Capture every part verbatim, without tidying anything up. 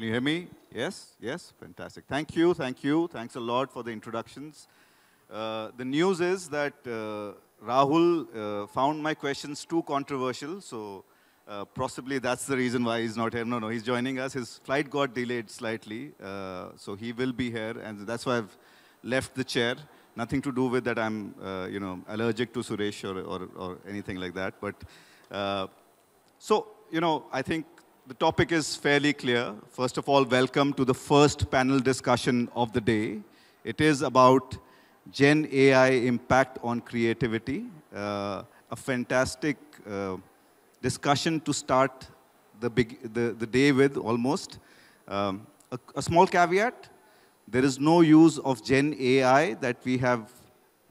Can you hear me? Yes, yes, fantastic. Thank you, thank you. Thanks a lot for the introductions. Uh, the news is that uh, Rahul uh, found my questions too controversial, so uh, possibly that's the reason why he's not here. No, no, he's joining us. His flight got delayed slightly, uh, so he will be here, and that's why I've left the chair. Nothing to do with that I'm, uh, you know, allergic to Suresh or, or, or anything like that. But uh, so, you know, I think the topic is fairly clear. First of all, welcome to the first panel discussion of the day. It is about Gen A I impact on creativity. Uh, a fantastic uh, discussion to start the, big, the, the day with, almost. Um, a, a small caveat. There is no use of Gen A I that we have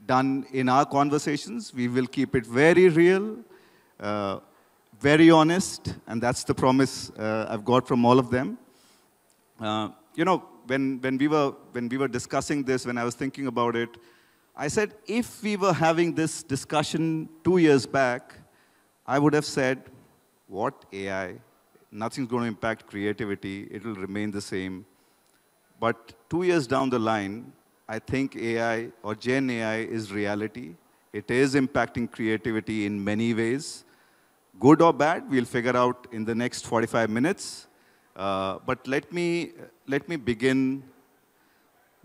done in our conversations. We will keep it very real, uh, very honest, and that's the promise uh, I've got from all of them. Uh, you know, when, when, we were, when we were discussing this, when I was thinking about it, I said, if we were having this discussion two years back, I would have said, what A I? Nothing's going to impact creativity. It will remain the same. But two years down the line, I think A I or Gen A I is reality. It is impacting creativity in many ways. Good or bad, we'll figure out in the next forty-five minutes. Uh, but let me, let me begin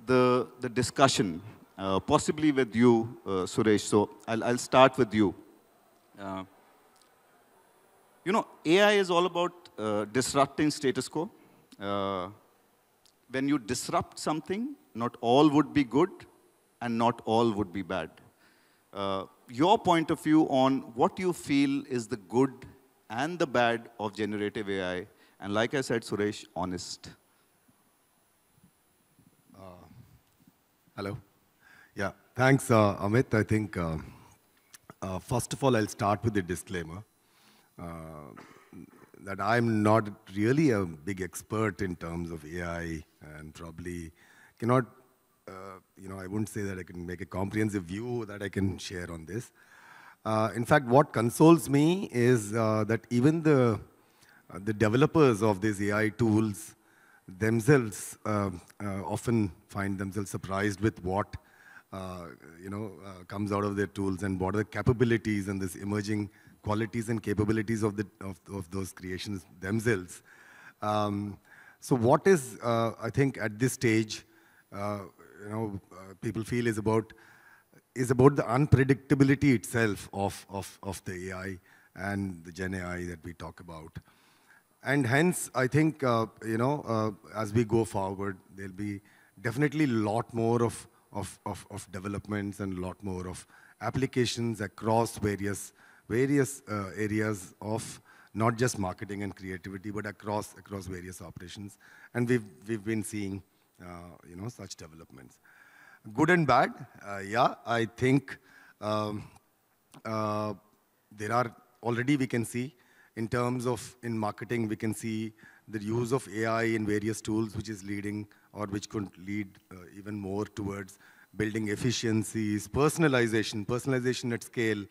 the, the discussion, uh, possibly with you, uh, Suresh. So I'll, I'll start with you. Uh, you know, A I is all about uh, disrupting status quo. Uh, When you disrupt something, not all would be good, and not all would be bad. Uh, your point of view on what you feel is the good and the bad of generative A I, and like I said, Suresh, honest. Uh, hello. Yeah, thanks, uh, Amit. I think, uh, uh, first of all, I'll start with a disclaimer. Uh, that I'm not really a big expert in terms of A I and probably cannot, uh, you know, I wouldn't say that I can make a comprehensive view that I can share on this. Uh, in fact, what consoles me is uh, that even the, uh, the developers of these A I tools themselves uh, uh, often find themselves surprised with what, uh, you know, uh, comes out of their tools and what are the capabilities and this emerging qualities and capabilities of, the, of, of those creations themselves. Um, so what is, uh, I think, at this stage, uh, you know, uh, people feel is about, is about the unpredictability itself of, of, of the A I and the Gen A I that we talk about. And hence, I think, uh, you know, uh, as we go forward, there'll be definitely a lot more of, of, of, of developments and a lot more of applications across various various uh, areas of not just marketing and creativity, but across across various operations, and we've we've been seeing uh, you know such developments. Good and bad, uh, yeah. I think um, uh, there are already we can see in terms of in marketing we can see the use of A I in various tools, which is leading or which could lead uh, even more towards building efficiencies, personalization, personalization at scale.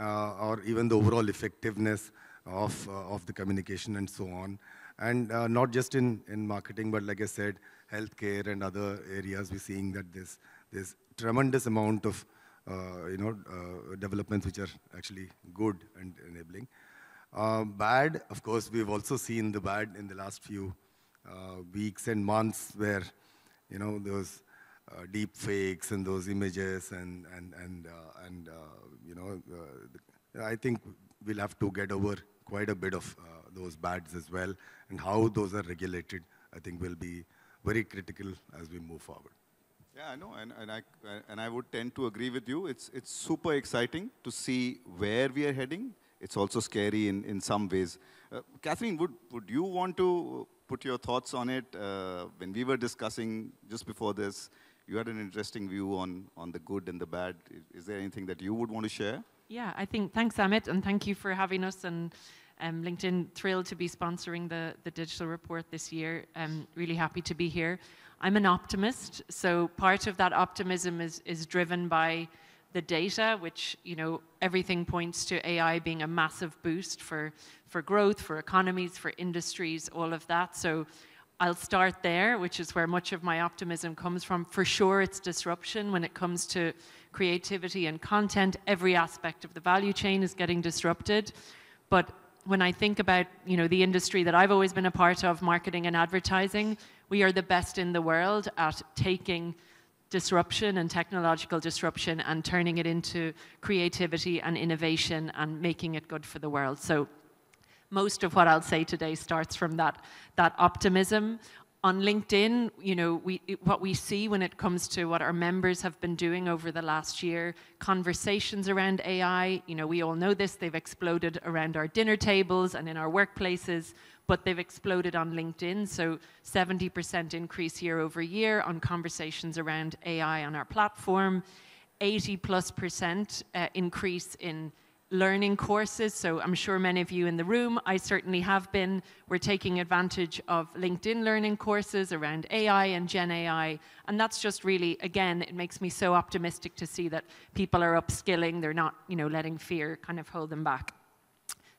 Uh, or even the overall effectiveness of, uh, of the communication and so on. And uh, not just in, in marketing, but like I said, healthcare and other areas, we're seeing that there's, there's tremendous amount of uh, you know, uh, developments which are actually good and enabling. Uh, bad, of course, we've also seen the bad in the last few uh, weeks and months where, you know, those Uh, deep fakes and those images and and and uh, and uh, you know uh, I think we'll have to get over quite a bit of uh, those bads as well, and how those are regulated I think will be very critical as we move forward. Yeah, I know, and and I and I would tend to agree with you. It's it's super exciting to see where we are heading. It's also scary in in some ways. Uh, Catherine, would would you want to put your thoughts on it? Uh, when we were discussing just before this, you had an interesting view on, on the good and the bad. Is there anything that you would want to share? Yeah, I think, thanks Amit, and thank you for having us, and um, LinkedIn thrilled to be sponsoring the, the digital report this year. Um, really happy to be here. I'm an optimist, so part of that optimism is, is driven by the data, which, you know, everything points to A I being a massive boost for, for growth, for economies, for industries, all of that. So I'll start there, which is where much of my optimism comes from. For sure, it's disruption when it comes to creativity and content. Every aspect of the value chain is getting disrupted. But when I think about, you know, the industry that I've always been a part of, marketing and advertising, we are the best in the world at taking disruption and technological disruption and turning it into creativity and innovation and making it good for the world. So most of what I'll say today starts from that, that optimism. On LinkedIn, you know, we, what we see when it comes to what our members have been doing over the last year, conversations around A I, you know, we all know this, they've exploded around our dinner tables and in our workplaces, but they've exploded on LinkedIn, so seventy percent increase year over year on conversations around A I on our platform, eighty plus percent uh, increase in learning courses, so I'm sure many of you in the room, I certainly have been, we're taking advantage of LinkedIn learning courses around A I and Gen A I, and that's just really, again, it makes me so optimistic to see that people are upskilling, they're not, you know, letting fear kind of hold them back.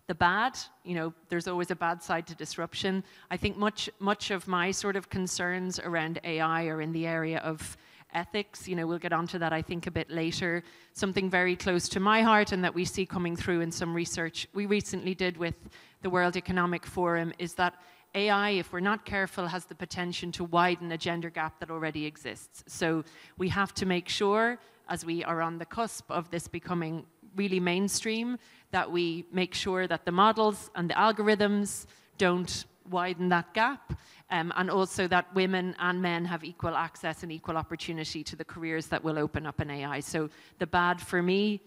The bad, you know, there's always a bad side to disruption. I think much, much of my sort of concerns around A I are in the area of ethics, you know, we'll get onto that I think a bit later. Something very close to my heart and that we see coming through in some research we recently did with the World Economic Forum is that A I, if we're not careful, has the potential to widen a gender gap that already exists. So we have to make sure, as we are on the cusp of this becoming really mainstream, that we make sure that the models and the algorithms don't widen that gap, um, and also that women and men have equal access and equal opportunity to the careers that will open up in A I. So the bad for me,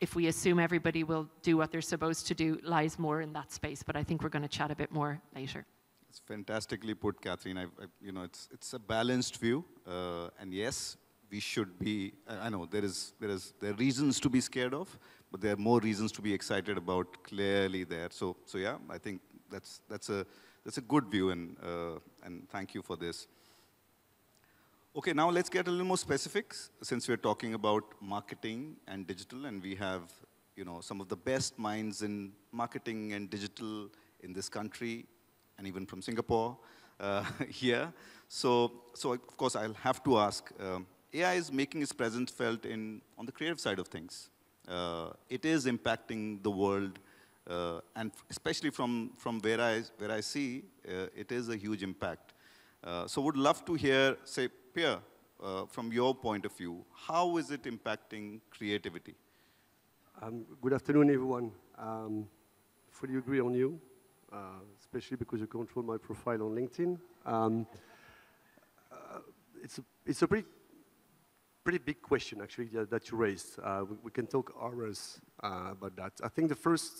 if we assume everybody will do what they're supposed to do, lies more in that space, but I think we're going to chat a bit more later. It's fantastically put, Catherine. I, I, you know, it's, it's a balanced view, uh, and yes, we should be, I know there is, there is, there are reasons to be scared of, but there are more reasons to be excited about clearly there. So, so yeah, I think that's, that's a, That's a good view, and, uh, and thank you for this. Okay, now let's get a little more specific, since we're talking about marketing and digital, and we have, you know, some of the best minds in marketing and digital in this country, and even from Singapore uh, here. So, so of course, I'll have to ask, um, A I is making its presence felt in, on the creative side of things. Uh, it is impacting the world. Uh, and especially from, from where, I, where I see, uh, it is a huge impact. Uh, so would love to hear, say, Pierre, uh, from your point of view, how is it impacting creativity? Um, good afternoon, everyone. Um, fully agree on you, uh, especially because you control my profile on LinkedIn. Um, uh, it's, a, it's a pretty, pretty big question, actually, that, that you raised. Uh, we, we can talk hours uh, about that. I think the first...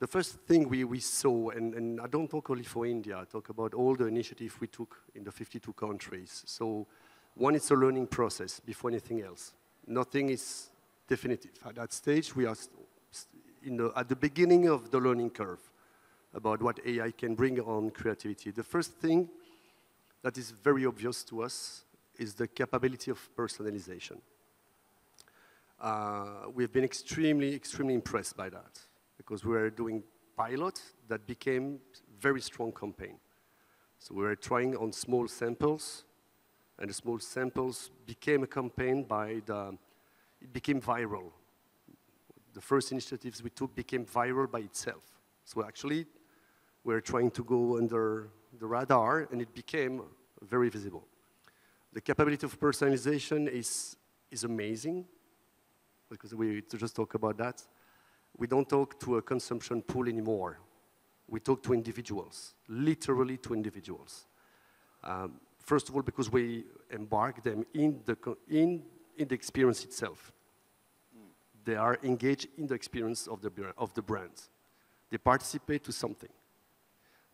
The first thing we, we saw, and, and I don't talk only for India, I talk about all the initiatives we took in the fifty-two countries. So one, it's a learning process before anything else. Nothing is definitive. At that stage, we are in the, at the beginning of the learning curve about what A I can bring on creativity. The first thing that is very obvious to us is the capability of personalization. Uh, we've been extremely, extremely impressed by that, because we were doing pilot that became very strong campaign. So we were trying on small samples, and the small samples became a campaign by the, it became viral. The first initiatives we took became viral by itself. So actually, we were trying to go under the radar, and it became very visible. The capability of personalization is, is amazing, because we just talked about that. We don't talk to a consumption pool anymore. We talk to individuals, literally to individuals. Um, first of all, because we embark them in the, in, in the experience itself. Mm. They are engaged in the experience of the, of the brand. They participate to something.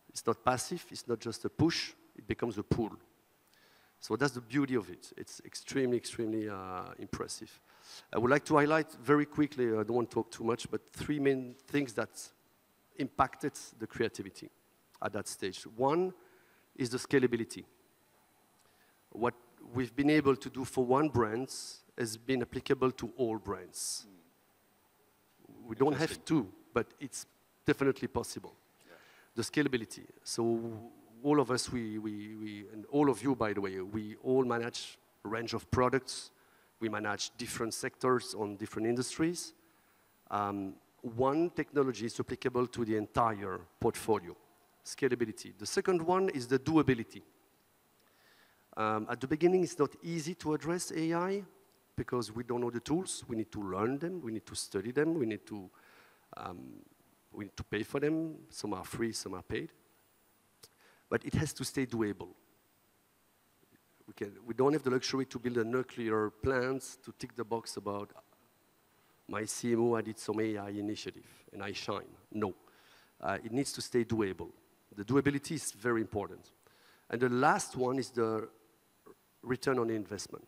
It's not passive, it's not just a push, it becomes a pull. So that's the beauty of it. It's extremely, extremely uh, impressive. I would like to highlight very quickly, I don't want to talk too much, but three main things that impacted the creativity at that stage. One is the scalability. What we've been able to do for one brand has been applicable to all brands. Mm. We don't have to, but it's definitely possible. Yeah. The scalability. So all of us, we, we, we, and all of you, by the way, we all manage a range of products. We manage different sectors on different industries. Um, one technology is applicable to the entire portfolio, scalability. The second one is the doability. Um, at the beginning, it's not easy to address A I because we don't know the tools. We need to learn them. We need to study them. We need to, um, we need to pay for them. Some are free, some are paid. But it has to stay doable. We, can, we don't have the luxury to build a nuclear plant to tick the box about my C M O, I did some A I initiative, and I shine. No. Uh, it needs to stay doable. The doability is very important. And the last one is the return on investment.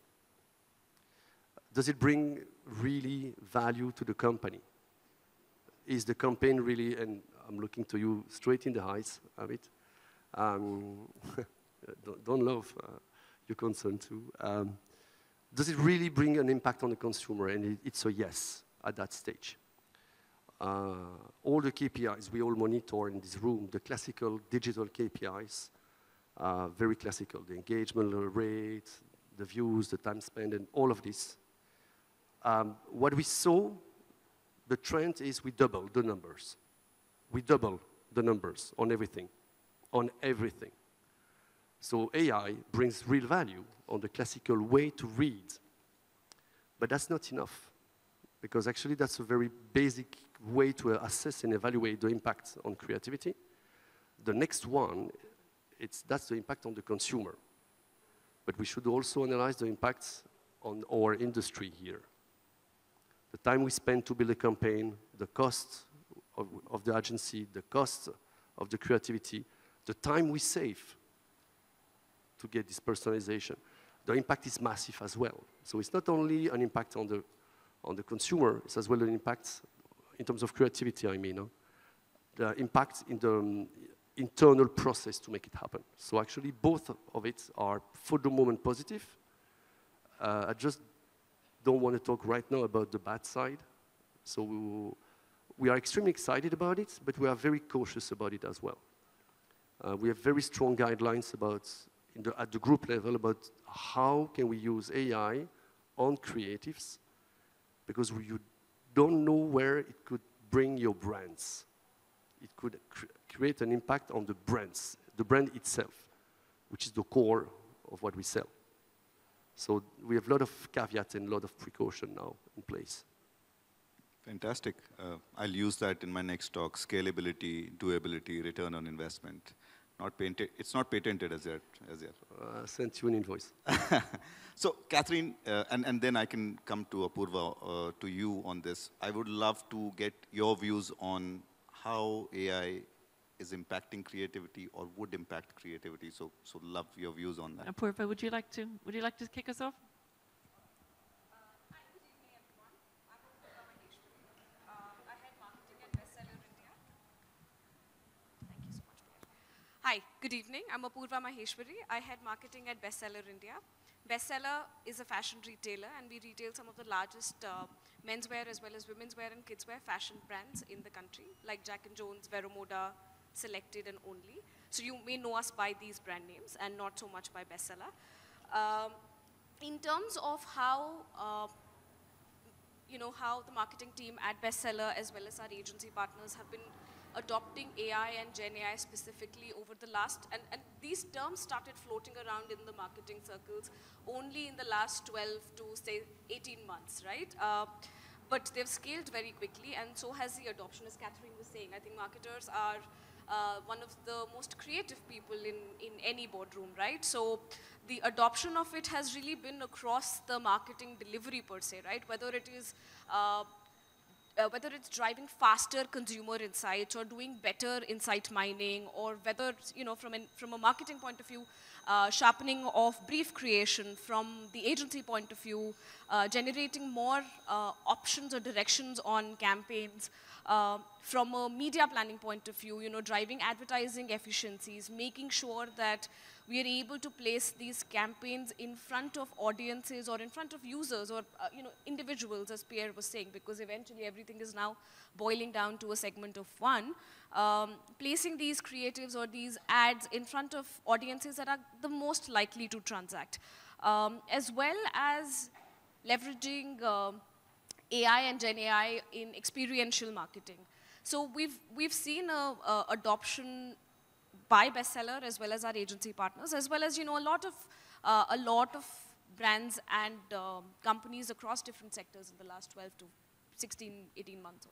Does it bring really value to the company? Is the campaign really, and I'm looking to you straight in the eyes, Amit. Um, don't, don't love uh, your concern too. Um, does it really bring an impact on the consumer? And it, it's a yes at that stage. Uh, all the K P Is we all monitor in this room, the classical digital K P Is, Uh, very classical, the engagement rate, the views, the time spent, and all of this. Um, what we saw, the trend is we double the numbers. We double the numbers on everything, on everything. So A I brings real value on the classical way to read. But that's not enough, because actually that's a very basic way to assess and evaluate the impact on creativity. The next one, It's, that's the impact on the consumer. But we should also analyze the impacts on our industry here. The time we spend to build a campaign, the cost of, of the agency, the cost of the creativity, the time we save to get this personalization. The impact is massive as well. So it's not only an impact on the, on the consumer, it's as well an impact in terms of creativity, I mean. Huh? The impact in the... Um, internal process to make it happen. So actually, both of it are, for the moment, positive. Uh, I just don't want to talk right now about the bad side. So we, will, we are extremely excited about it, but we are very cautious about it as well. Uh, we have very strong guidelines about, in the, at the group level, about how can we use A I on creatives, because we, you don't know where it could bring your brands. It could cre create an impact on the brands, the brand itself, which is the core of what we sell. So we have a lot of caveats and a lot of precaution now in place. Fantastic. Uh, I'll use that in my next talk, scalability, doability, return on investment. Not patented. It's not patented as yet. As yet. Uh, sent you an invoice. So, Catherine, uh, and, and then I can come to Apoorva, uh, to you on this. I would love to get your views on how A I is impacting creativity or would impact creativity. So, so love your views on that. Apoorva, would you like to, would you like to kick us off? Uh, hi, good evening, everyone. I'm Apoorva Maheshwari. Uh, I head marketing at Bestseller India. Thank you so much, Pierre. Hi, good evening. I'm Apoorva Maheshwari. I head marketing at Bestseller India. Bestseller is a fashion retailer, and we retail some of the largest uh, menswear as well as womenswear and kidswear fashion brands in the country, like Jack and Jones, Veromoda, Selected, and Only. So you may know us by these brand names and not so much by Bestseller. Um, in terms of how, uh, you know, how the marketing team at Bestseller as well as our agency partners have been adopting A I and Gen A I specifically over the last, and, and these terms started floating around in the marketing circles only in the last twelve to say eighteen months, right? Uh, but they've scaled very quickly, and so has the adoption, as Catherine was saying. I think marketers are uh, one of the most creative people in, in any boardroom, right? So the adoption of it has really been across the marketing delivery per se, right? Whether it is uh, Uh, whether it's driving faster consumer insights or doing better insight mining, or whether, you know, from, an, from a marketing point of view, uh, sharpening of brief creation, from the agency point of view, uh, generating more uh, options or directions on campaigns, uh, from a media planning point of view, you know, driving advertising efficiencies, making sure that we are able to place these campaigns in front of audiences or in front of users or uh, you know, individuals, as Pierre was saying, because eventually everything is now boiling down to a segment of one. Um, placing these creatives or these ads in front of audiences that are the most likely to transact. Um, as well as leveraging uh, A I and Gen A I in experiential marketing. So we've, we've seen a, a adoption by Bestseller as well as our agency partners, as well as, you know, a lot of, uh, a lot of brands and uh, companies across different sectors in the last twelve to sixteen, eighteen months.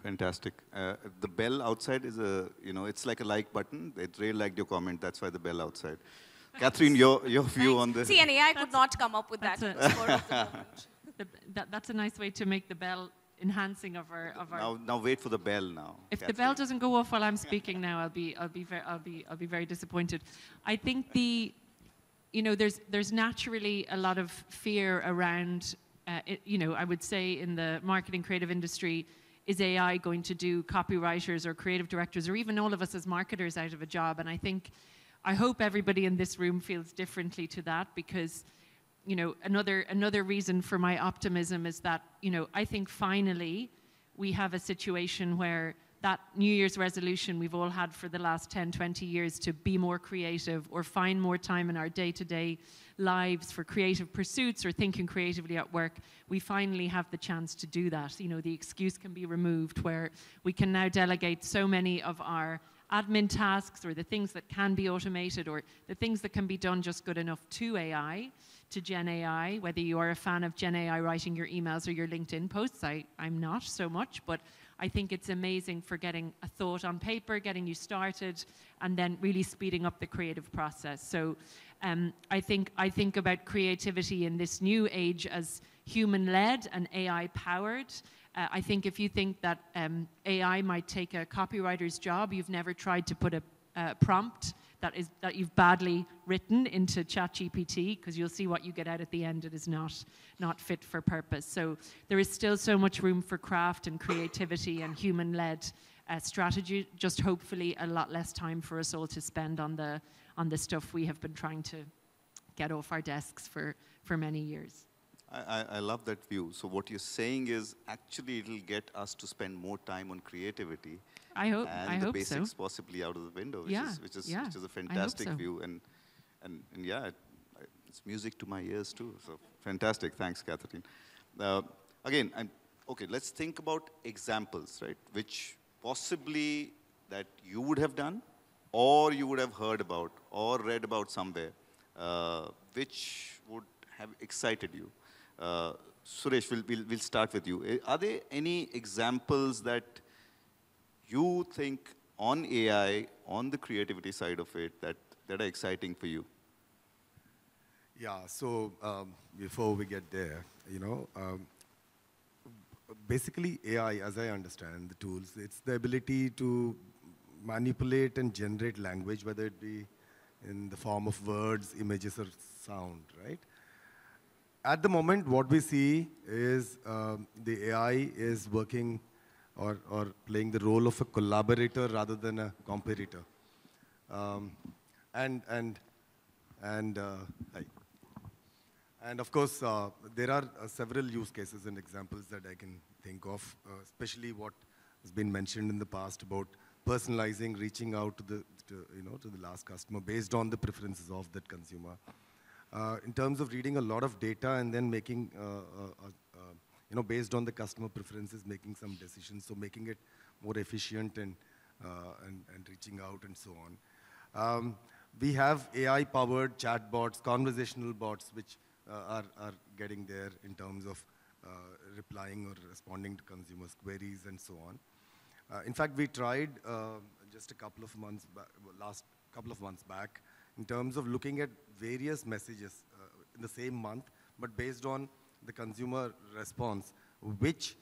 Fantastic. Uh, the bell outside is a, you know, it's like a like button. It really liked your comment. That's why the bell outside. Catherine, your, your view Thanks. on this. See, and A I could not come up with that. That's, the, that, that's a nice way to make the bell enhancing of our of our. Now, now wait for the bell now. If Catherine. the bell doesn't go off while I'm speaking now, I'll be I'll be very I'll be I'll be very disappointed. I think the, you know, there's there's naturally a lot of fear around. Uh, it, you know, I would say in the marketing creative industry. Is A I going to do copywriters or creative directors or even all of us as marketers out of a job? And I think, I hope everybody in this room feels differently to that, because, you know, another, another reason for my optimism is that, you know, I think finally we have a situation where that New Year's resolution we've all had for the last ten, twenty years to be more creative or find more time in our day-to-day lives for creative pursuits or thinking creatively at work, we finally have the chance to do that. You know, the excuse can be removed where we can now delegate so many of our admin tasks or the things that can be automated or the things that can be done just good enough to A I, to Gen A I, whether you are a fan of Gen A I writing your emails or your LinkedIn posts. I, I'm not so much, but I think it's amazing for getting a thought on paper, getting you started, and then really speeding up the creative process. So um, I think I think about creativity in this new age as human-led and A I-powered. Uh, I think if you think that um, A I might take a copywriter's job, you've never tried to put a uh, prompt that is that you've badly written into ChatGPT, because you'll see what you get out at the end. It is not not fit for purpose. So there is still so much room for craft and creativity and human-led uh, strategy. Just hopefully a lot less time for us all to spend on the on the stuff we have been trying to get off our desks for for many years. I, I love that view. So what you're saying is actually it'll get us to spend more time on creativity. I hope, and I the hope basics so. possibly out of the window, which, yeah, is, which, is, yeah. which is a fantastic so. view. And, and, and yeah, it, it's music to my ears too. So fantastic. Thanks, Catherine. Uh, again, I'm, okay, let's think about examples, right? Which possibly that you would have done or you would have heard about or read about somewhere, uh, which would have excited you. Uh, Suresh, we'll, we'll, we'll start with you. Are there any examples that you think on A I, on the creativity side of it, that, that are exciting for you? Yeah, so um, before we get there, you know, um, basically A I, as I understand the tools, it's the ability to manipulate and generate language, whether it be in the form of words, images, or sound, right? At the moment, what we see is um, the A I is working or, or playing the role of a collaborator rather than a competitor. Um, and, and, and, uh, and of course, uh, there are uh, several use cases and examples that I can think of, uh, especially what has been mentioned in the past about personalizing, reaching out to the, to, you know, to the last customer based on the preferences of that consumer. Uh, in terms of reading a lot of data and then making, uh, uh, uh, you know, based on the customer preferences, making some decisions, so making it more efficient and, uh, and, and reaching out and so on. Um, we have A I-powered chatbots, conversational bots, which uh, are, are getting there in terms of uh, replying or responding to consumers' queries and so on. Uh, in fact, we tried uh, just a couple of months back, last couple of months back, in terms of looking at various messages uh, in the same month, but based on the consumer response, which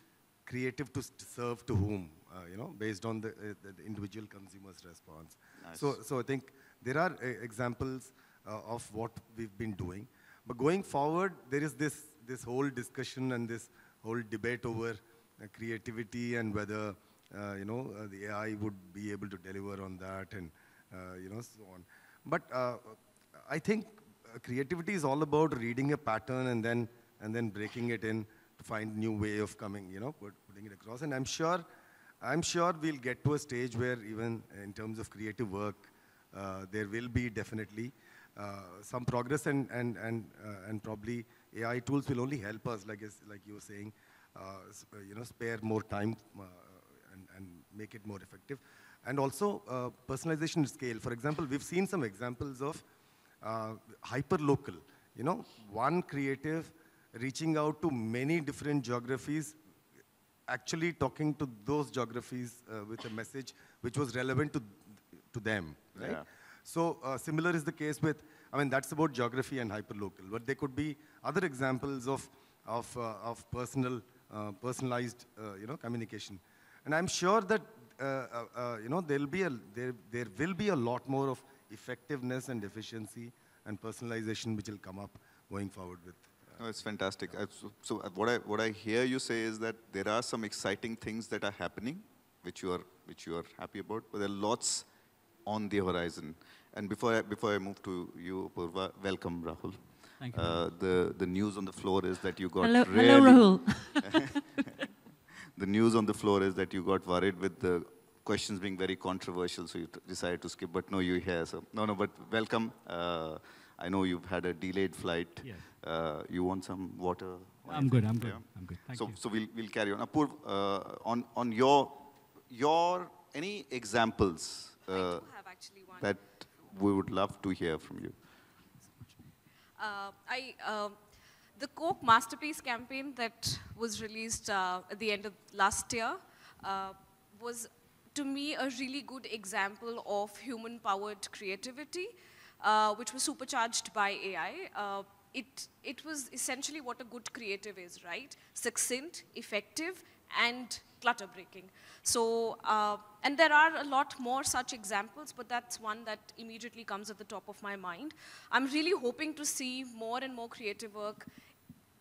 creative to serve to whom, uh, you know, based on the, uh, the individual consumer's response. Nice. So, so I think there are uh, examples uh, of what we've been doing. But going forward, there is this, this whole discussion and this whole debate over uh, creativity and whether, uh, you know, uh, the A I would be able to deliver on that and, uh, you know, so on. But uh, I think creativity is all about reading a pattern and then and then breaking it in to find new way of coming, you know, putting it across. And I'm sure, I'm sure we'll get to a stage where even in terms of creative work, uh, there will be definitely uh, some progress, and and and uh, and probably A I tools will only help us, like like you were saying, uh, you know, spare more time uh, and and make it more effective. And also uh, personalization scale. For example, we've seen some examples of uh, hyper-local. You know, one creative reaching out to many different geographies, actually talking to those geographies uh, with a message which was relevant to, to them, right? Yeah. So uh, similar is the case with, I mean, that's about geography and hyperlocal, but there could be other examples of, of, uh, of personal, uh, personalized, uh, you know, communication. And I'm sure that, uh, uh, uh, you know, there'll be a, there, there will be a lot more of effectiveness and efficiency and personalization which will come up going forward with. No, it's fantastic. Yeah. I, so so what I what I hear you say is that there are some exciting things that are happening, which you are which you are happy about. But there are lots on the horizon. And before I, before I move to you, Apoorva, welcome, Rahul. Thank you. Uh, the the news on the floor is that you got hello, really hello, Rahul. The news on the floor is that you got worried with the questions being very controversial, so you decided to skip. But no, you're here. So no, no. But welcome. Uh, I know you've had a delayed flight. Yes. Uh, you want some water? I'm good, I'm good, yeah. I'm good. Thank so, you. So we'll, we'll carry on. Apoorva, uh, on, on your, your, any examples uh, I do have actually one. That we would love to hear from you? Uh, I, uh, the Coke Masterpiece campaign that was released uh, at the end of last year uh, was, to me, a really good example of human-powered creativity. Uh, which was supercharged by A I. Uh, it, it was essentially what a good creative is, right? Succinct, effective, and clutter-breaking. So, uh, and there are a lot more such examples, but that's one that immediately comes at the top of my mind. I'm really hoping to see more and more creative work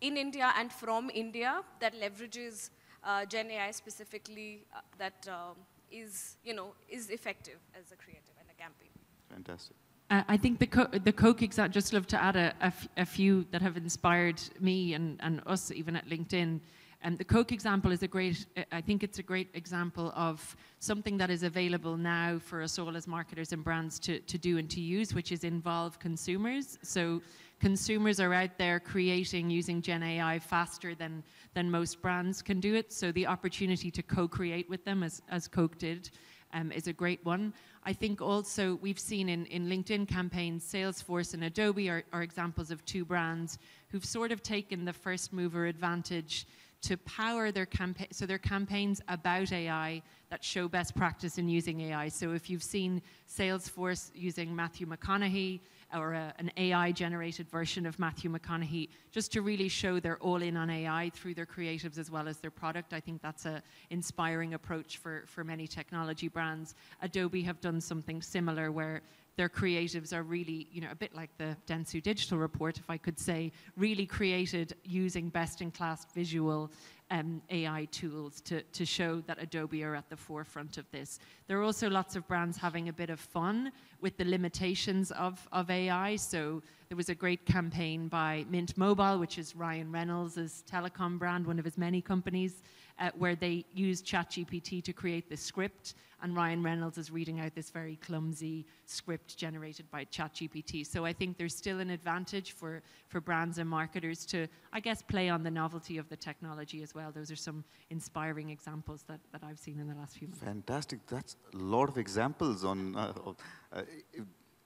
in India and from India that leverages uh, Gen A I specifically, uh, that um, is, you know, is effective as a creative and a campaign. Fantastic. Uh, I think the, co the Coke example, just love to add a, a, f a few that have inspired me and, and us even at LinkedIn. Um, the Coke example is a great, I think it's a great example of something that is available now for us all as marketers and brands to, to do and to use, which is involve consumers. So consumers are out there creating using Gen A I faster than, than most brands can do it. So the opportunity to co-create with them as, as Coke did. Um, is a great one. I think also we've seen in, in LinkedIn campaigns, Salesforce and Adobe are, are examples of two brands who've sort of taken the first mover advantage to power their campaign. So their campaigns about A I that show best practice in using A I. So if you've seen Salesforce using Matthew McConaughey or a, an A I-generated version of Matthew McConaughey, just to really show they're all in on A I through their creatives as well as their product. I think that's an inspiring approach for, for many technology brands. Adobe have done something similar where their creatives are really, you know, a bit like the Dentsu Digital Report, if I could say, really created using best-in-class visual um, A I tools to, to show that Adobe are at the forefront of this. There are also lots of brands having a bit of fun with the limitations of, of A I. So there was a great campaign by Mint Mobile, which is Ryan Reynolds' telecom brand, one of his many companies, Uh, where they used ChatGPT to create this script, and Ryan Reynolds is reading out this very clumsy script generated by ChatGPT. So I think there's still an advantage for, for brands and marketers to, I guess, play on the novelty of the technology as well. Those are some inspiring examples that, that I've seen in the last few months. Fantastic. That's a lot of examples on... Uh, uh,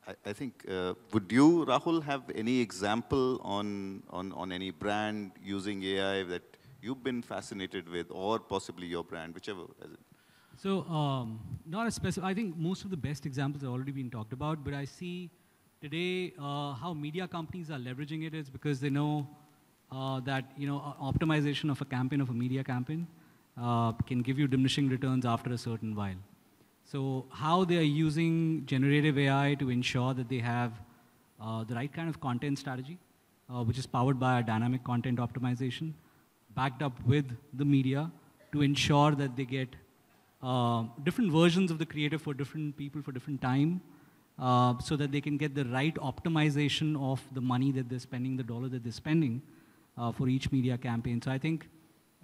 I, I think, uh, would you, Rahul, have any example on, on, on any brand using A I that you've been fascinated with, or possibly your brand, whichever. So um, not a specific, I think most of the best examples have already been talked about, but I see today uh, how media companies are leveraging it is because they know uh, that, you know, optimization of a campaign, of a media campaign, uh, can give you diminishing returns after a certain while. So how they are using generative A I to ensure that they have uh, the right kind of content strategy, uh, which is powered by a dynamic content optimization, backed up with the media to ensure that they get uh, different versions of the creative for different people for different time, uh, so that they can get the right optimization of the money that they're spending, the dollar that they're spending uh, for each media campaign. So I think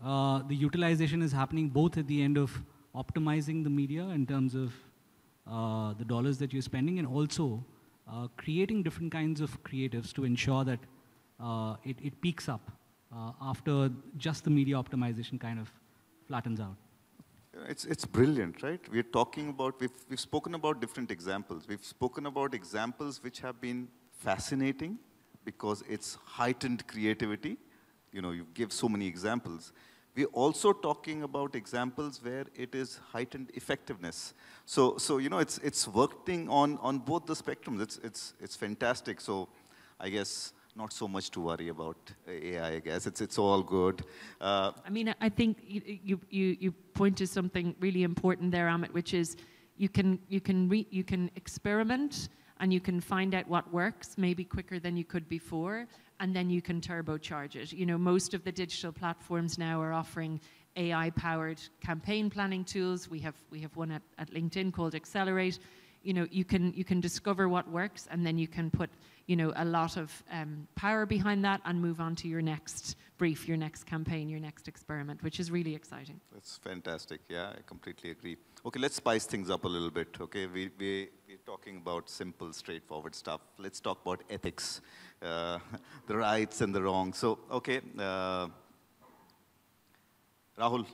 uh, the utilization is happening both at the end of optimizing the media in terms of uh, the dollars that you're spending, and also uh, creating different kinds of creatives to ensure that uh, it, it peaks up uh, after just the media optimization kind of flattens out. It's, it's brilliant, right? We're talking about, we've, we've spoken about different examples. We've spoken about examples which have been fascinating because it's heightened creativity. You know, you give so many examples. We're also talking about examples where it is heightened effectiveness. So, so you know, it's, it's working on, on both the spectrums. It's, it's, it's fantastic. So I guess not so much to worry about A I, I guess. It's, it's all good. Uh, I mean, I think you, you, you point to something really important there, Amit, which is you can, you can, re you can experiment and you can find out what works maybe quicker than you could before, and then you can turbocharge it. You know, most of the digital platforms now are offering A I-powered campaign planning tools. We have, we have one at, at LinkedIn called Accelerate. You know, you can, you can discover what works, and then you can put, you know, a lot of um, power behind that and move on to your next brief, your next campaign, your next experiment, which is really exciting. That's fantastic. Yeah, I completely agree. Okay, let's spice things up a little bit, okay? We, we, we're talking about simple, straightforward stuff. Let's talk about ethics, uh, the rights and the wrongs. So, okay, uh, Rahul,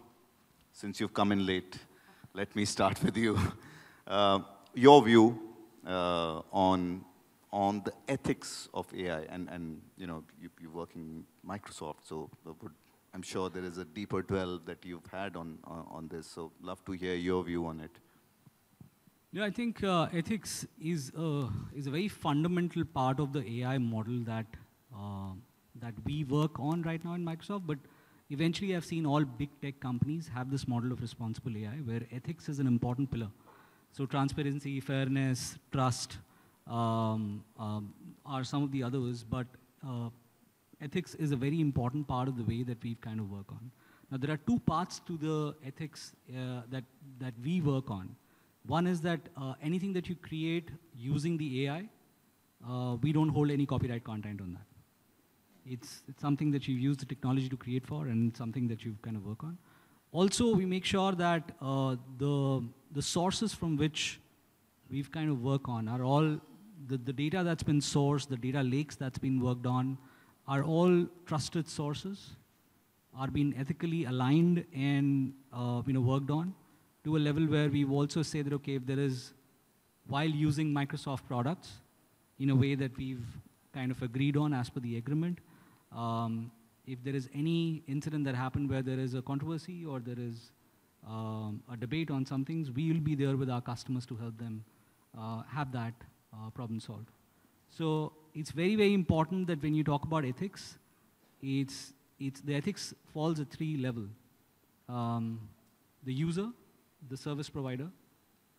since you've come in late, let me start with you. Uh, Your view uh, on on the ethics of A I, and and you know you, you're working Microsoft, so I'm sure there is a deeper dwell that you've had on on, on this. So love to hear your view on it. Yeah, I think uh, ethics is a, is a very fundamental part of the A I model that uh, that we work on right now in Microsoft. But eventually, I've seen all big tech companies have this model of responsible A I, where ethics is an important pillar. So transparency, fairness, trust um, um, are some of the others, but uh, ethics is a very important part of the way that we kind of work on. Now there are two parts to the ethics uh, that, that we work on. One is that uh, anything that you create using the A I, uh, we don't hold any copyright content on that. It's, it's something that you use the technology to create for, and something that you kind of work on. Also, we make sure that uh, the, the sources from which we've kind of work on are all, the, the data that's been sourced, the data lakes that's been worked on, are all trusted sources, are being ethically aligned and uh, you know, worked on to a level where we've also said that, okay, if there is, while using Microsoft products in a way that we've kind of agreed on as per the agreement, um, if there is any incident that happened where there is a controversy or there is um, a debate on some things, we will be there with our customers to help them uh, have that uh, problem solved. So it's very, very important that when you talk about ethics, it's, it's, the ethics falls at three levels. Um, the user, the service provider,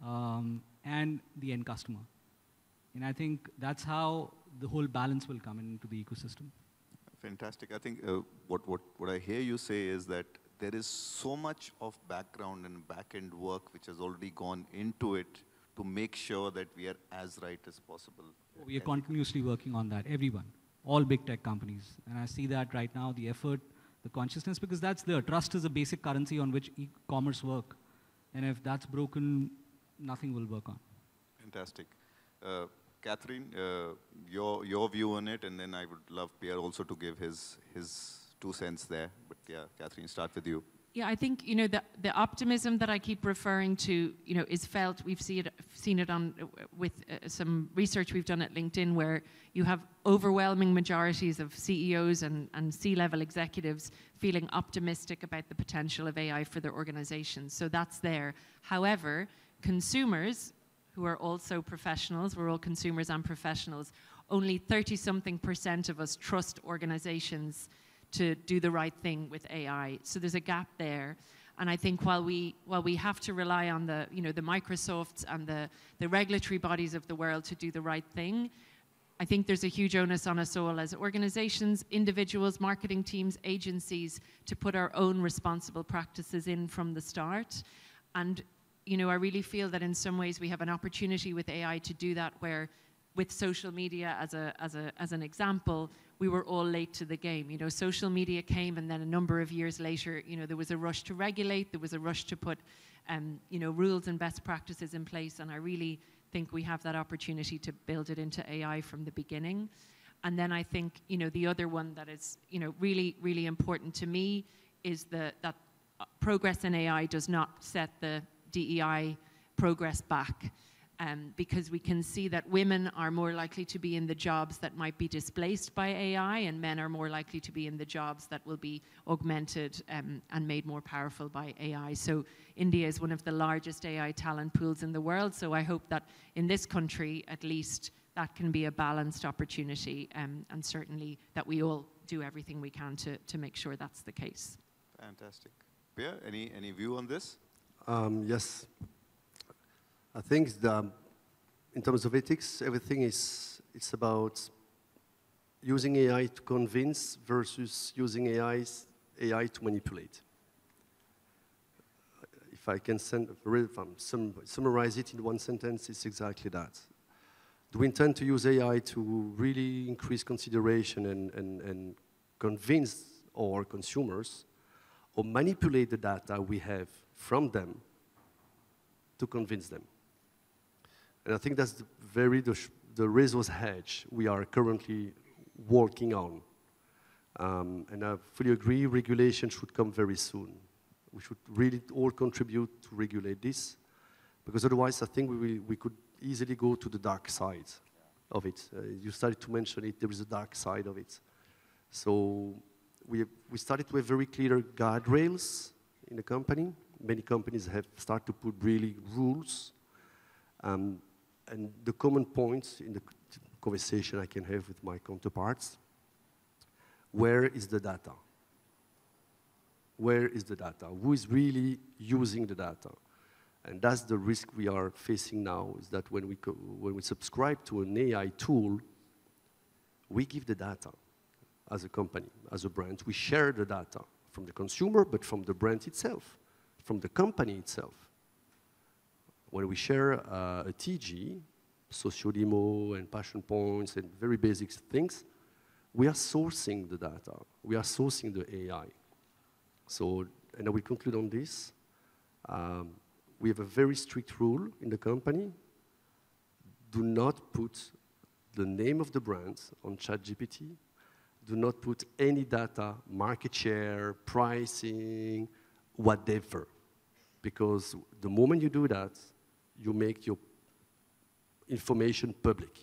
um, and the end customer. And I think that's how the whole balance will come into the ecosystem. Fantastic. I think uh, what, what, what I hear you say is that there is so much of background and back-end work which has already gone into it to make sure that we are as right as possible. We are continuously working on that, everyone, all big tech companies. And I see that right now, the effort, the consciousness, because that's there. Trust is a basic currency on which e-commerce work. And if that's broken, nothing will work on. Fantastic. Uh, Catherine, uh, your, your view on it, and then I would love Pierre also to give his, his two cents there. But yeah, Catherine, start with you. Yeah, I think, you know, the, the optimism that I keep referring to, you know, is felt. We've see it, seen it on with uh, some research we've done at LinkedIn, where you have overwhelming majorities of C E Os and, and C-level executives feeling optimistic about the potential of A I for their organizations. So that's there. However, consumers, who are also professionals, we're all consumers and professionals, only thirty-something percent of us trust organizations to do the right thing with A I. So there's a gap there. And I think while we, while we have to rely on the, you know, the Microsofts and the, the regulatory bodies of the world to do the right thing, I think there's a huge onus on us all as organizations, individuals, marketing teams, agencies, to put our own responsible practices in from the start. And you know, I really feel that in some ways we have an opportunity with A I to do that, where with social media as a as a as an example, we were all late to the game. You know, social media came, and then a number of years later, you know, there was a rush to regulate, there was a rush to put um, you know, rules and best practices in place, and I really think we have that opportunity to build it into A I from the beginning. And then I think, you know, the other one that is, you know, really, really important to me is the, that progress in A I does not set the D E I progress back, um, because we can see that women are more likely to be in the jobs that might be displaced by A I, and men are more likely to be in the jobs that will be augmented um, and made more powerful by A I. So India is one of the largest A I talent pools in the world, so I hope that in this country, at least, that can be a balanced opportunity, um, and certainly that we all do everything we can to, to make sure that's the case. Fantastic. Pierre, any, any view on this? Um, yes. I think the, in terms of ethics, everything is it's about using A I to convince versus using A I, A I to manipulate. If I can send, if I'm sum, summarize it in one sentence, it's exactly that. Do we intend to use A I to really increase consideration and, and, and convince our consumers, or manipulate the data we have from them to convince them? And I think that's the very the, the resource hedge we are currently working on. Um, and I fully agree, regulation should come very soon. We should really all contribute to regulate this, because otherwise I think we, will, we could easily go to the dark side of it. Uh, you started to mention it, there is a dark side of it. So we, we started with very clear guardrails in the company. Many companies have started to put really rules. Um, and the common points in the conversation I can have with my counterparts, where is the data? Where is the data? Who is really using the data? And that's the risk we are facing now, is that when we, co when we subscribe to an A I tool, we give the data as a company, as a brand. We share the data from the consumer, but from the brand itself, from the company itself. When we share uh, a T G, Sociodemo and passion points and very basic things, we are sourcing the data. We are sourcing the A I. So, and I will conclude on this. Um, We have a very strict rule in the company. Do not put the name of the brand on ChatGPT. Do not put any data, market share, pricing, whatever. Because the moment you do that, you make your information public.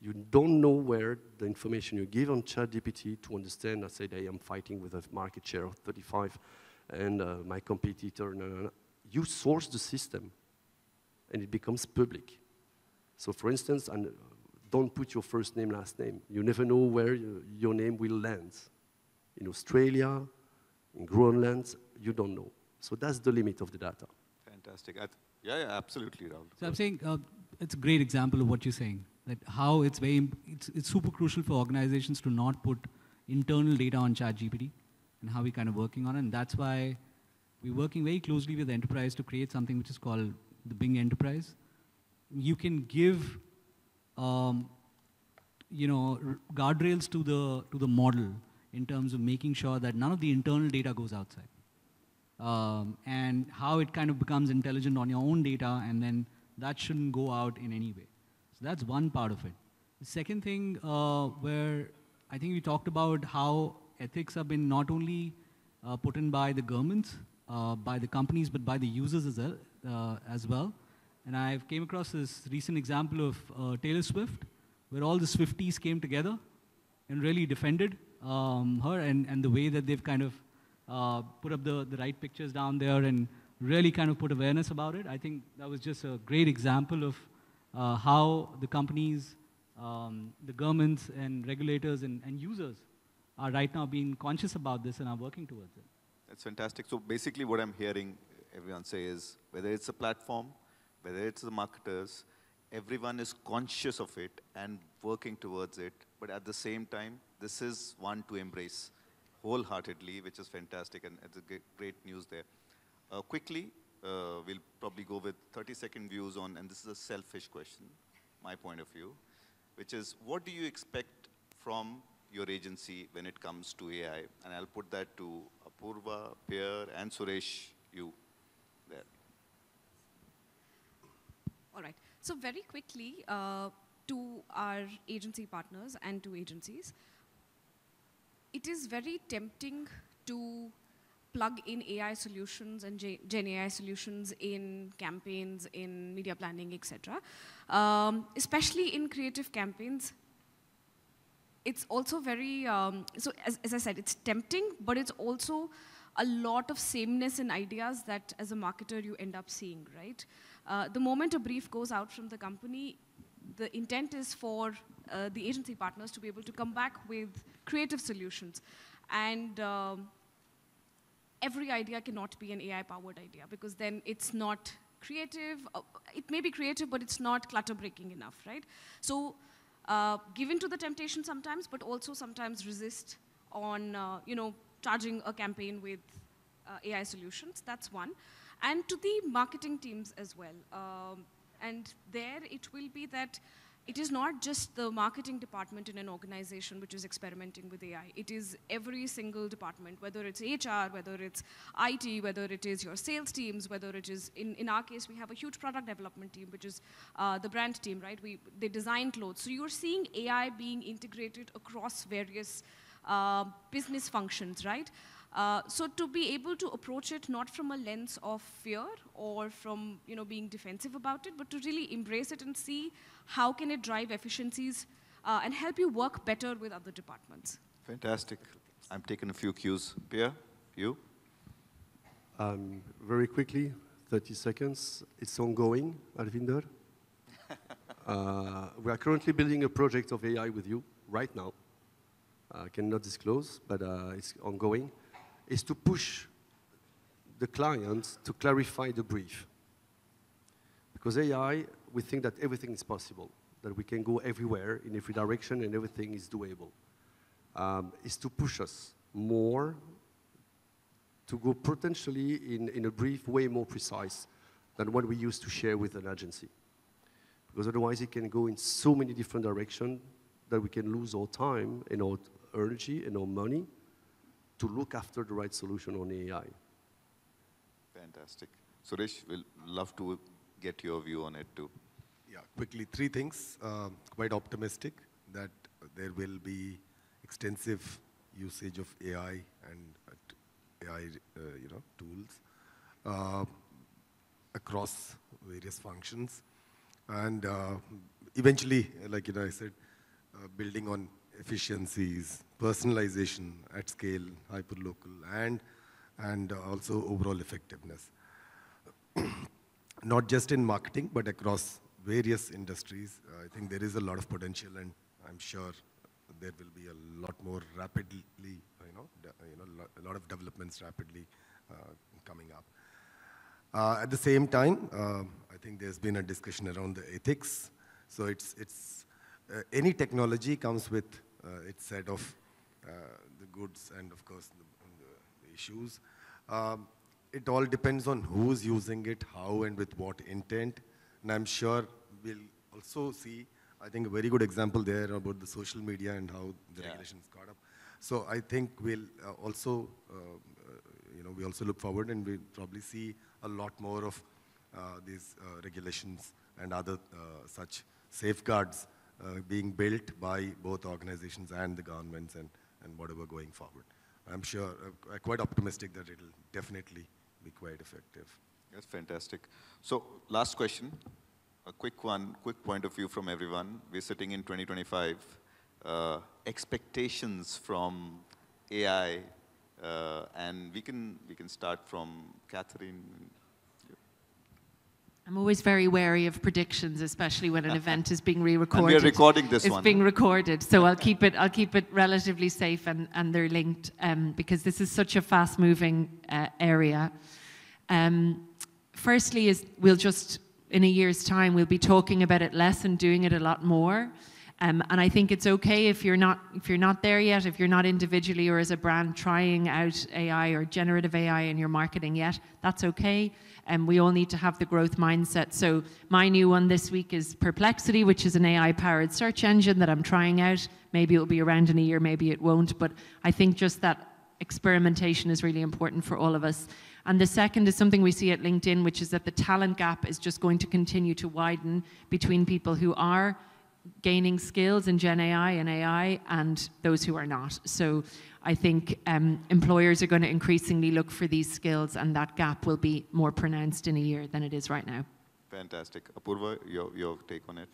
You don't know where the information you give on ChatGPT to understand. I said, hey, I am fighting with a market share of thirty-five. And uh, my competitor, no, no, no. You source the system, and it becomes public. So for instance, and don't put your first name, last name. You never know where you, your name will land. In Australia, in Groenland, you don't know. So that's the limit of the data. Fantastic. I yeah, yeah, absolutely, Rahul. So I'm saying uh, it's a great example of what you're saying, that how it's, very it's, it's super crucial for organizations to not put internal data on ChatGPT, and how we're kind of working on it. And that's why we're working very closely with the enterprise to create something which is called the Bing Enterprise. You can give, um, you know, guardrails to the, to the model in terms of making sure that none of the internal data goes outside. Um, and how it kind of becomes intelligent on your own data, and then that shouldn't go out in any way. So that's one part of it. The second thing uh, where I think we talked about how ethics have been not only uh, put in by the governments, uh, by the companies, but by the users as well. Uh, as well. And I've came across this recent example of uh, Taylor Swift, where all the Swifties came together and really defended um, her, and, and the way that they've kind of uh, put up the, the right pictures down there and really kind of put awareness about it. I think that was just a great example of uh, how the companies, um, the governments and regulators and, and users are right now being conscious about this and are working towards it. That's fantastic. So basically what I'm hearing everyone say is, whether it's a platform, whether it's the marketers, everyone is conscious of it and working towards it. But at the same time, this is one to embrace wholeheartedly, which is fantastic, and it's a great news there. Uh, quickly, uh, we'll probably go with thirty second views on, and this is a selfish question, my point of view, which is what do you expect from your agency when it comes to A I? And I'll put that to Apoorva, Pierre, and Suresh, you there. All right. So very quickly, uh, to our agency partners and to agencies, it is very tempting to plug in A I solutions and Gen A I solutions in campaigns, in media planning, et cetera. Um, especially in creative campaigns, it's also very, um, so as, as I said, it's tempting, but it's also a lot of sameness in ideas that as a marketer you end up seeing, right? Uh, the moment a brief goes out from the company, the intent is for uh, the agency partners to be able to come back with creative solutions. And um, every idea cannot be an A I-powered idea because then it's not creative. Uh, it may be creative, but it's not clutter-breaking enough, right? So uh, give in to the temptation sometimes, but also sometimes resist on, uh, you know, charging a campaign with uh, A I solutions. That's one. And to the marketing teams as well. Um, and there it will be that it is not just the marketing department in an organization which is experimenting with A I. It is every single department, whether it's H R, whether it's I T, whether it is your sales teams, whether it is, in, in our case, we have a huge product development team, which is uh, the brand team, right? We, they design clothes. So you're seeing A I being integrated across various uh, business functions, right? Uh, so to be able to approach it not from a lens of fear or from, you know, being defensive about it, but to really embrace it and see how can it drive efficiencies uh, and help you work better with other departments. Fantastic. I'm taking a few cues. Pierre, you? Um, very quickly, thirty seconds. It's ongoing, Alvinder. uh, we are currently building a project of A I with you right now. I uh, cannot disclose, but uh, it's ongoing. Is to push the client to clarify the brief. Because A I, we think that everything is possible, that we can go everywhere, in every direction, and everything is doable. Um, is to push us more to go potentially in, in a brief way more precise than what we used to share with an agency. Because otherwise it can go in so many different directions that we can lose our time and our energy and our money to look after the right solution on A I. Fantastic. Suresh, we'll love to get your view on it too. Yeah, quickly, three things. Uh, quite optimistic that there will be extensive usage of A I and uh, A I uh, you know, tools uh, across various functions. And uh, eventually, like you know, I said, uh, building on efficiencies, personalization at scale, hyperlocal, and, and also overall effectiveness. Not just in marketing, but across various industries. Uh, I think there is a lot of potential, and I'm sure there will be a lot more rapidly, you know, you know lo a lot of developments rapidly uh, coming up. Uh, at the same time, uh, I think there's been a discussion around the ethics. So it's, it's uh, any technology comes with Uh, its set of uh, the goods and, of course, the, the, the issues. Um, it all depends on who's using it, how, and with what intent. And I'm sure we'll also see, I think, a very good example there about the social media and how the yeah. regulations caught up. So I think we'll uh, also, uh, uh, you know, we also look forward and we'll probably see a lot more of uh, these uh, regulations and other uh, such safeguards Uh, being built by both organizations and the governments and, and whatever going forward. I'm sure, uh, quite optimistic that it'll definitely be quite effective. That's fantastic. So last question, a quick one, quick point of view from everyone. We're sitting in twenty twenty-five. Uh, expectations from A I, uh, and we can, we can start from Catherine. I'm always very wary of predictions, especially when an event is being re-recorded. We're recording this it's one. It's being recorded, so I'll keep it. I'll keep it relatively safe, and and they're linked um, because this is such a fast-moving uh, area. Um, firstly, is we'll just in a year's time we'll be talking about it less and doing it a lot more, Um, and I think it's okay if you're not if you're not there yet, if you're not individually or as a brand trying out A I or generative A I in your marketing yet, that's okay. And um, we all need to have the growth mindset. So my new one this week is Perplexity, which is an A I-powered search engine that I'm trying out. Maybe it'll be around in a year, maybe it won't. But I think just that experimentation is really important for all of us. And the second is something we see at LinkedIn, which is that the talent gap is just going to continue to widen between people who are gaining skills in Gen A I and A I and those who are not. So I think um, employers are going to increasingly look for these skills, and that gap will be more pronounced in a year than it is right now. Fantastic. Apoorva, your, your take on it?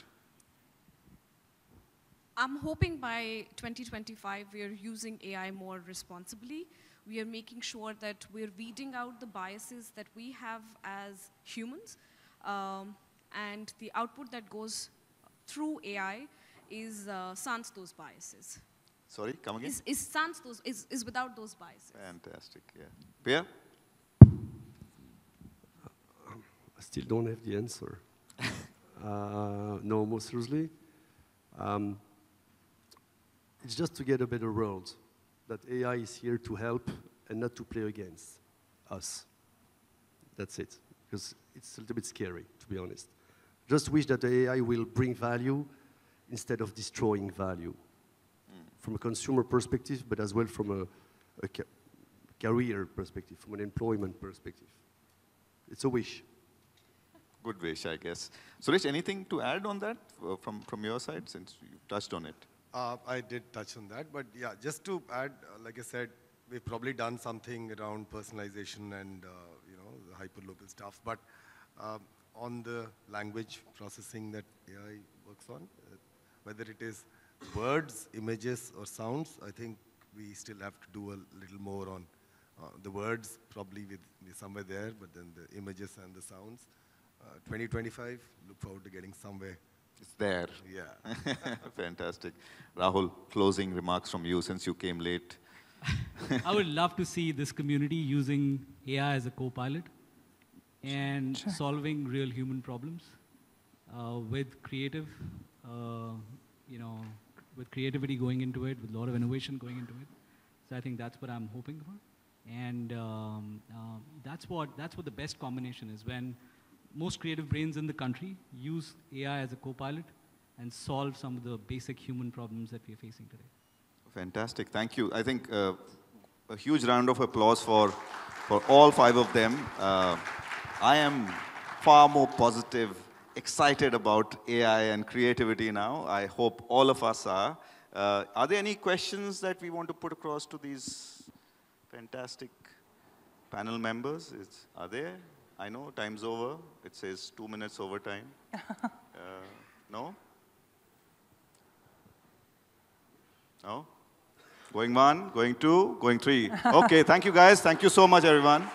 I'm hoping by twenty twenty-five we are using A I more responsibly. We are making sure that we're weeding out the biases that we have as humans, um, and the output that goes through A I is uh, sans those biases. Sorry, come again? Is, is sans those, is, is without those biases. Fantastic, yeah. Pierre? I still don't have the answer. uh, no, most seriously. Um, it's just to get a better world, that A I is here to help and not to play against us. That's it, because it's a little bit scary, to be honest. Just wish that the A I will bring value instead of destroying value, mm. from a consumer perspective, but as well from a, a ca career perspective, from an employment perspective. It's a wish. Good wish, I guess. Suresh, anything to add on that uh, from, from your side, since you touched on it? Uh, I did touch on that, but yeah, just to add, uh, like I said, we've probably done something around personalization and uh, you know, the hyperlocal stuff, but um, on the language processing that A I works on, uh, whether it is words, images, or sounds, I think we still have to do a little more on uh, the words, probably with, with somewhere there, but then the images and the sounds. Uh, twenty twenty-five, look forward to getting somewhere. It's there. Yeah. Fantastic. Rahul, closing remarks from you since you came late. I would love to see this community using A I as a co-pilot and sure. solving real human problems uh, with creative, uh, you know, with creativity going into it, with a lot of innovation going into it. So I think that's what I'm hoping for, and um, uh, that's what that's what the best combination is, when most creative brains in the country use A I as a co-pilot and solve some of the basic human problems that we are facing today. Fantastic, thank you. I think uh, a huge round of applause for for all five of them. Uh, I am far more positive, excited about A I and creativity now. I hope all of us are. Uh, are there any questions that we want to put across to these fantastic panel members? It's, are there? I know, time's over. It says two minutes over time. uh, no? No? Going one, going two, going three. Okay, thank you guys. Thank you so much, everyone.